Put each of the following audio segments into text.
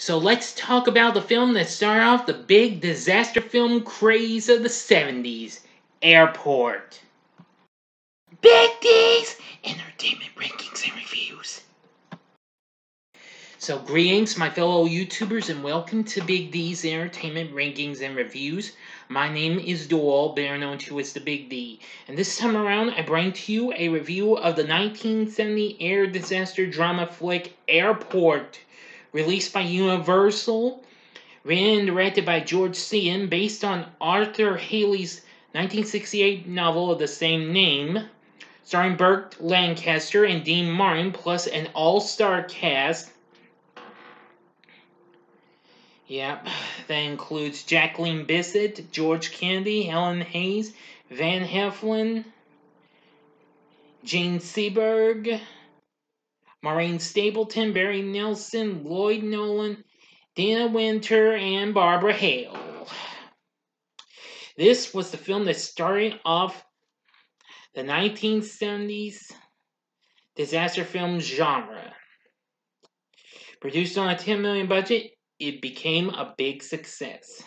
So let's talk about the film that started off the big disaster film craze of the 70s, Airport. Big D's Entertainment Rankings and Reviews. So greetings, my fellow YouTubers, and welcome to Big D's Entertainment Rankings and Reviews. My name is Doyle, better known to as the Big D, and this time around I bring to you a review of the 1970 air disaster drama flick Airport, released by Universal, written and directed by George Seaton, based on Arthur Hailey's 1968 novel of the same name, starring Burt Lancaster and Dean Martin, plus an all-star cast. Yep, that includes Jacqueline Bissett, George Kennedy, Helen Hayes, Van Heflin, Jean Seberg, Maureen Stapleton, Barry Nelson, Lloyd Nolan, Dana Winter, and Barbara Hale. This was the film that started off the 1970s disaster film genre. Produced on a $10 million budget, it became a big success.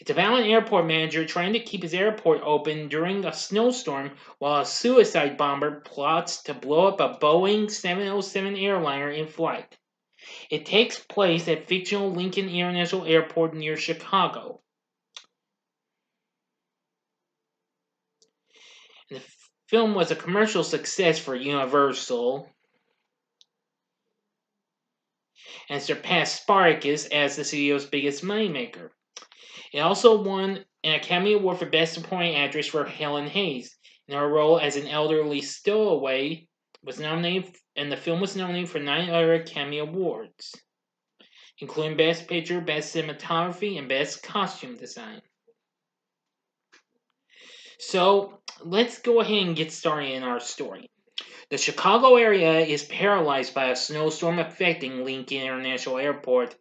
It's about an airport manager trying to keep his airport open during a snowstorm while a suicide bomber plots to blow up a Boeing 707 airliner in flight. It takes place at fictional Lincoln International Airport near Chicago. And the film was a commercial success for Universal and surpassed Spartacus as the studio's biggest moneymaker. It also won an Academy Award for Best Supporting Actress for Helen Hayes, and her role as an elderly stowaway was nominated, and the film was nominated for 9 other Academy Awards, including Best Picture, Best Cinematography, and Best Costume Design. So, let's go ahead and get started in our story. The Chicago area is paralyzed by a snowstorm affecting Lincoln International Airport,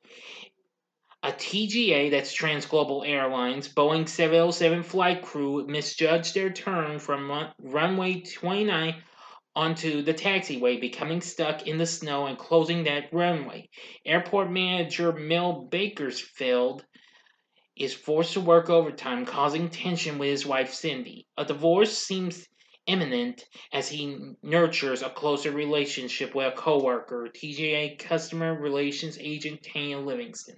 a TGA, that's Trans Global Airlines, Boeing 707 flight crew misjudged their turn from runway 29 onto the taxiway, becoming stuck in the snow and closing that runway. Airport manager Mel Bakersfield is forced to work overtime, causing tension with his wife Cindy. A divorce seems imminent as he nurtures a closer relationship with a co-worker, TGA Customer Relations Agent Tanya Livingston.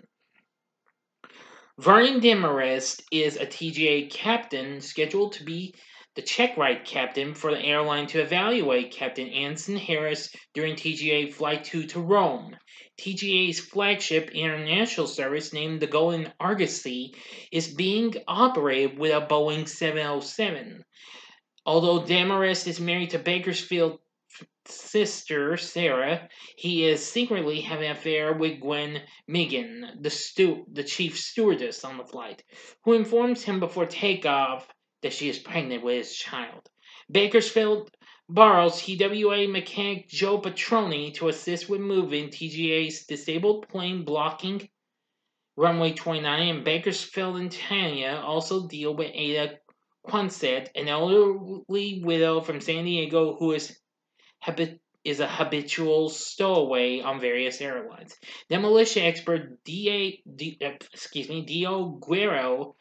Vernon Demarest is a TGA captain scheduled to be the check-ride captain for the airline to evaluate Captain Anson Harris during TGA Flight 2 to Rome. TGA's flagship international service, named the Golden Argosy, is being operated with a Boeing 707. Although Demarest is married to Bakersfield's sister, Sarah, he is secretly having an affair with Gwen Megan, the chief stewardess on the flight, who informs him before takeoff that she is pregnant with his child. Bakersfield borrows TWA mechanic Joe Patroni to assist with moving TGA's disabled plane, blocking runway 29, and Bakersfield and Tanya also deal with Ada Quonsett, an elderly widow from San Diego who is a habitual stowaway on various airlines. Demolition expert D.O. Guerrero,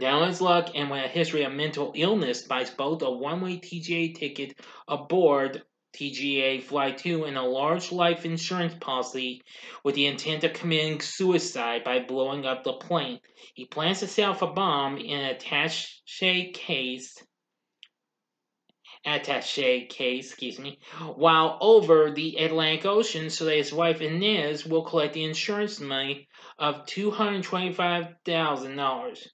down on his luck and with a history of mental illness, buys both a one-way TGA ticket aboard TGA Flight 2 and a large life insurance policy with the intent of committing suicide by blowing up the plane. He plans to set off a bomb in an attaché case, while over the Atlantic Ocean so that his wife Inez will collect the insurance money of $225,000.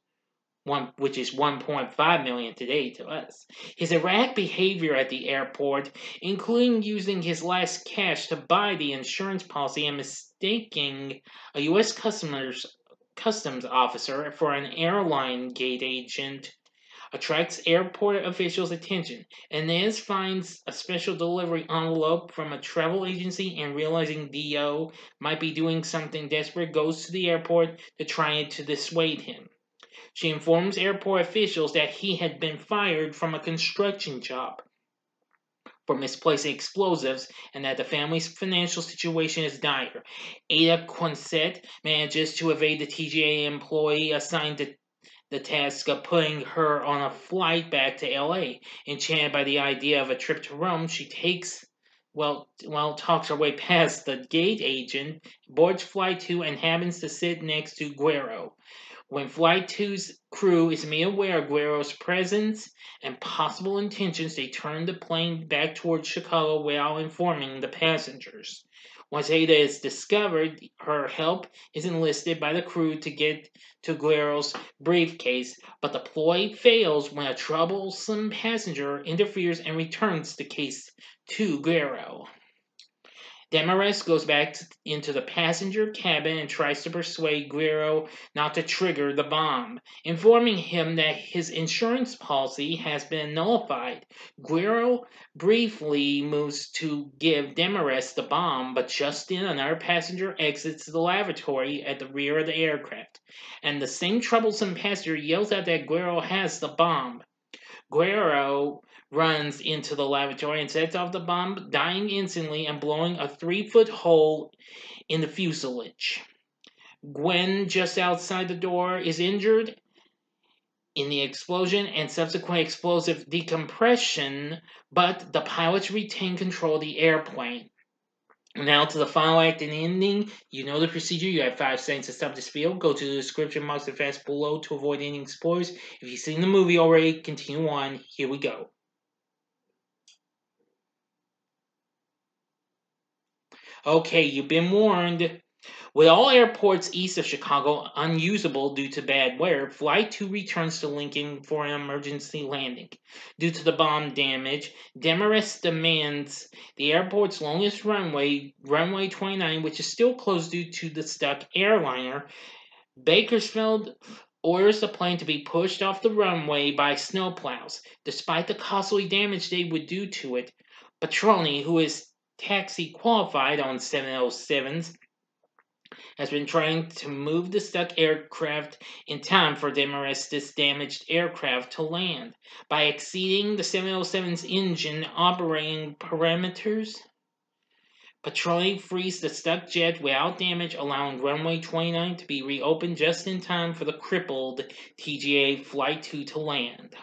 Which is $1.5 million today to us. His erratic behavior at the airport, including using his last cash to buy the insurance policy and mistaking a U.S. customs officer for an airline gate agent, attracts airport officials' attention. Inez finds a special delivery envelope from a travel agency and, realizing D.O. might be doing something desperate, goes to the airport to try to dissuade him. She informs airport officials that he had been fired from a construction job for misplacing explosives and that the family's financial situation is dire. Ada Quonsett manages to evade the TGA employee assigned to the task of putting her on a flight back to LA. Enchanted by the idea of a trip to Rome, she talks her way past the gate agent, boards Flight 2, and happens to sit next to Guerrero. When Flight 2's crew is made aware of Guerrero's presence and possible intentions, they turn the plane back towards Chicago without informing the passengers. Once Ada is discovered, her help is enlisted by the crew to get to Guerrero's briefcase, but the ploy fails when a troublesome passenger interferes and returns the case to Guerrero. Demarest goes back into the passenger cabin and tries to persuade Guerrero not to trigger the bomb, informing him that his insurance policy has been nullified. Guerrero briefly moves to give Demarest the bomb, but just then another passenger exits the lavatory at the rear of the aircraft, and the same troublesome passenger yells out that Guerrero has the bomb. Guerrero runs into the lavatory and sets off the bomb, dying instantly and blowing a 3-foot hole in the fuselage. Gwen, just outside the door, is injured in the explosion and subsequent explosive decompression, but the pilots retain control of the airplane. Now to the final act and ending. You know the procedure. You have 5 seconds to stop this video. Go to the description box and fast below to avoid ending spoilers. If you've seen the movie already, continue on. Here we go. Okay, you've been warned. With all airports east of Chicago unusable due to bad weather, Flight 2 returns to Lincoln for an emergency landing. Due to the bomb damage, Demarest demands the airport's longest runway, runway 29, which is still closed due to the stuck airliner. Bakersfield orders the plane to be pushed off the runway by snowplows, despite the costly damage they would do to it. Patroni, who is taxi qualified on 707s, has been trying to move the stuck aircraft in time for Demarest's damaged aircraft to land. By exceeding the 707's engine operating parameters, Patroni frees the stuck jet without damage, allowing runway 29 to be reopened just in time for the crippled TGA Flight 2 to land.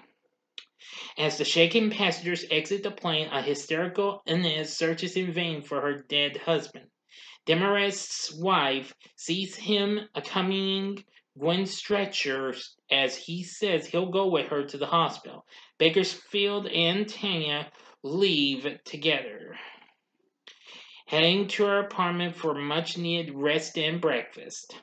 As the shaken passengers exit the plane, a hysterical Inez searches in vain for her dead husband. Demarest's wife sees him accompanying Gwen's stretcher as he says he'll go with her to the hospital. Bakersfield and Tanya leave together, heading to her apartment for much-needed rest and breakfast.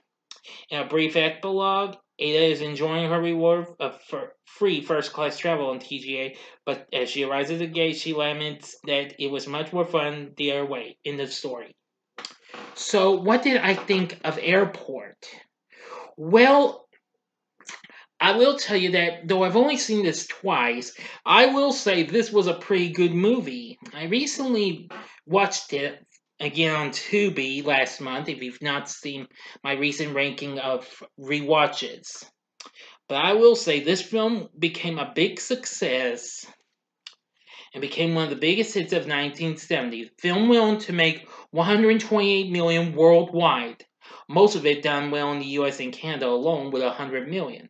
In a brief epilogue, Ada is enjoying her reward of free first-class travel in TGA, but as she arrives at the gate, she laments that it was much more fun the other way. End of story. So, what did I think of Airport? Well, I will tell you that, though I've only seen this twice, I will say this was a pretty good movie. I recently watched it again on Tubi last month, if you've not seen my recent ranking of rewatches. But I will say this film became a big success and became one of the biggest hits of 1970. The film went on to make $128 million worldwide. Most of it done well in the US and Canada alone with $100 million.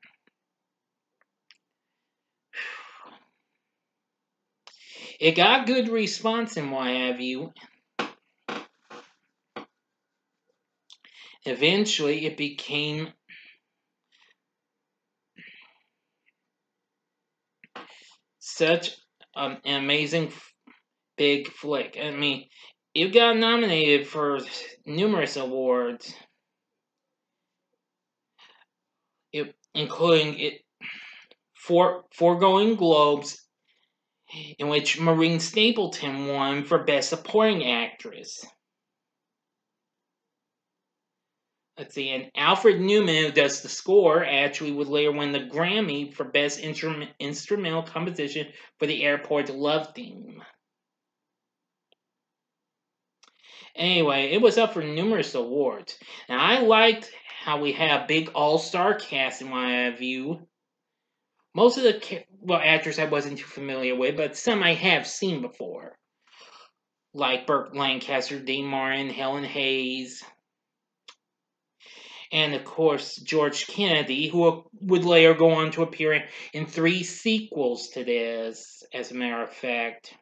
It got good response and what have you. Eventually, it became such an amazing big flick. I mean, it got nominated for numerous awards, including four Golden Globes, in which Maureen Stapleton won for Best Supporting Actress. Let's see, and Alfred Newman, who does the score, actually would later win the Grammy for Best Instrumental Composition for the Airport Love Theme. Anyway, it was up for numerous awards. Now, I liked how we had a big all-star cast in my view. Most of the actors I wasn't too familiar with, but some I have seen before. like Burt Lancaster, Dean Martin, Helen Hayes, and of course George Kennedy, who would later go on to appear in 3 sequels to this, as a matter of fact.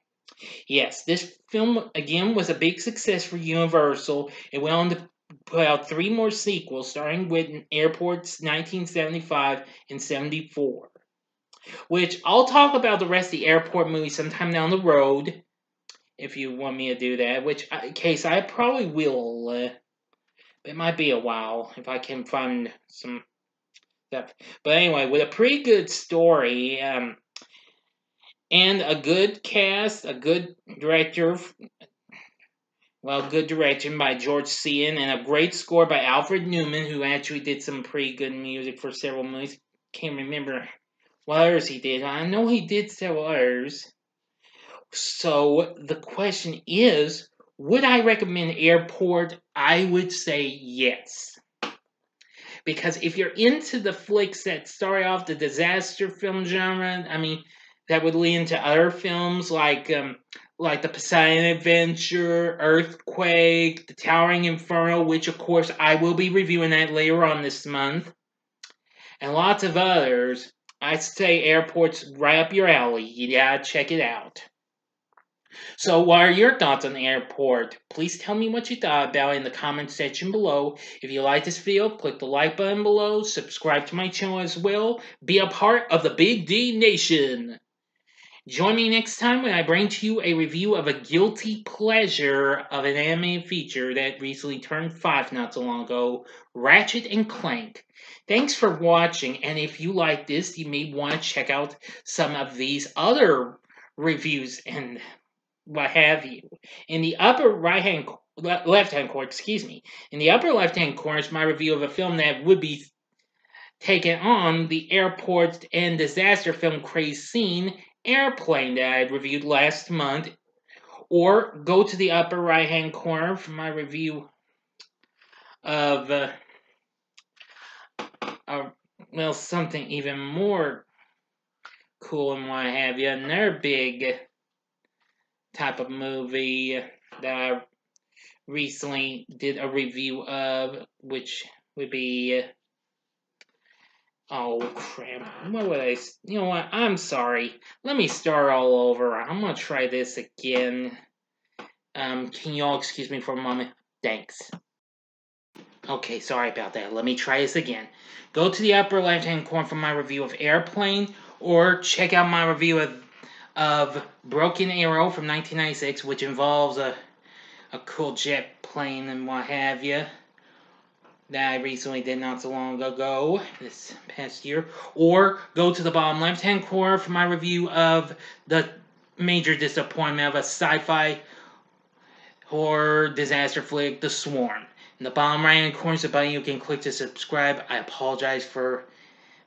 Yes, this film, again, was a big success for Universal. It went on to put out 3 more sequels, starting with Airport's 1975 and 74, which I'll talk about the rest of the Airport movie sometime down the road, if you want me to do that, which, in case, I probably will. It might be a while, if I can find some stuff. But anyway, with a pretty good story, and a good cast, a good director, well, good direction by George Seaton, and a great score by Alfred Newman, who actually did some pretty good music for several movies. Can't remember what others he did. I know he did several others. So the question is, would I recommend Airport? I would say yes. Because if you're into the flicks that start off the disaster film genre, I mean, that would lead into other films like The Poseidon Adventure, Earthquake, The Towering Inferno, which, of course, I will be reviewing that later on this month, and lots of others, I'd say Airport's right up your alley. You gotta check it out. So what are your thoughts on Airport? Please tell me what you thought about it in the comments section below. If you like this video, click the like button below, subscribe to my channel as well, be a part of the Big D Nation. Join me next time when I bring to you a review of a guilty pleasure of an animated feature that recently turned 5 not so long ago, Ratchet and Clank. Thanks for watching, and if you like this, you may want to check out some of these other reviews and what have you. In the upper left-hand corner, in the upper left-hand corner is my review of a film that would be taken on the airport and disaster film craze scene, Airplane, that I had reviewed last month. Or go to the upper right-hand corner for my review of, well, something even more cool and what have you. Another big type of movie that I recently did a review of, which would be, oh crap, what would I, you know what, I'm sorry, let me start all over, I'm gonna try this again, can y'all excuse me for a moment, thanks. Okay, sorry about that, let me try this again. Go to the upper left hand corner for my review of Airplane, or check out my review of Broken Arrow from 1996, which involves a cool jet plane and what have you, that I recently did not so long ago, this past year. Or go to the bottom left-hand corner for my review of the major disappointment of a sci-fi horror disaster flick, The Swarm. In the bottom right-hand corner is a button you can click to subscribe. I apologize for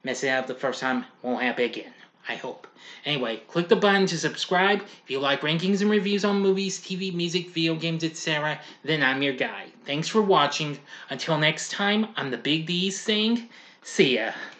messing up the first time. Won't happen again, I hope. Anyway, click the button to subscribe. If you like rankings and reviews on movies, TV, music, video games, etc., then I'm your guy. Thanks for watching. Until next time, I'm the Big D saying, see ya.